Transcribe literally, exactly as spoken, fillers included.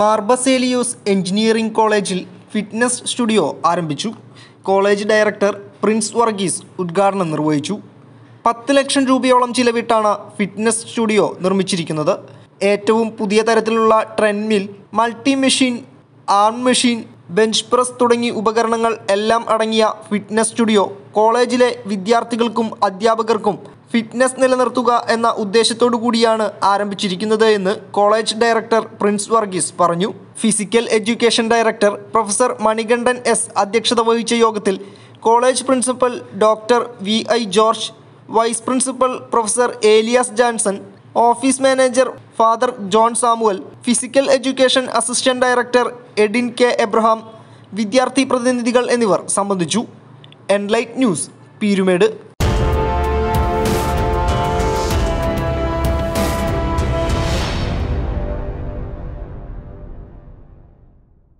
Mar Baselios engineering കോളേജിൽ fitness studio ആരംഭിച്ചു. College director Prince Varghese ഉദ്ഘാടനം നിർവഹിച്ചു. പത്ത് ലക്ഷം രൂപയോളം ചിലവിട്ടാണ് ഫിറ്റ്നസ് സ്റ്റുഡിയോ നിർമ്മിച്ചിരിക്കുന്നത്. ഏറ്റവും പുതിയ തരത്തിലുള്ള treadmill, multi machine, arm machine, bench press തുടങ്ങി ഉപകരണങ്ങൾ എല്ലാം അടങ്ങിയ ഫിറ്റ്നസ് സ്റ്റുഡിയോ കോളേജിലെ വിദ്യാർത്ഥികൾക്കും അധ്യാപകർക്കും ഫിറ്റ്നസ് നിലനിർത്തുക എന്ന ഉദ്ദേശത്തോടു കൂടിയാണ് ആരംഭിച്ചിരിക്കുന്നത് എന്ന് കോളേജ് ഡയറക്ടർ പ്രിൻസ് വർഗീസ് പറഞ്ഞു. Physical education director professor Manikandan S അധ്യക്ഷത വഹിച്ച യോഗത്തിൽ college principal doctor V I George, vice principal professor Elias Jansen, office manager father John Samuel, physical education assistant director Edin K Abraham, വിദ്യാർത്ഥി പ്രതിനിധികൾ എന്നിവർ സംബന്ധിച്ചു. Enlight news, Peermade.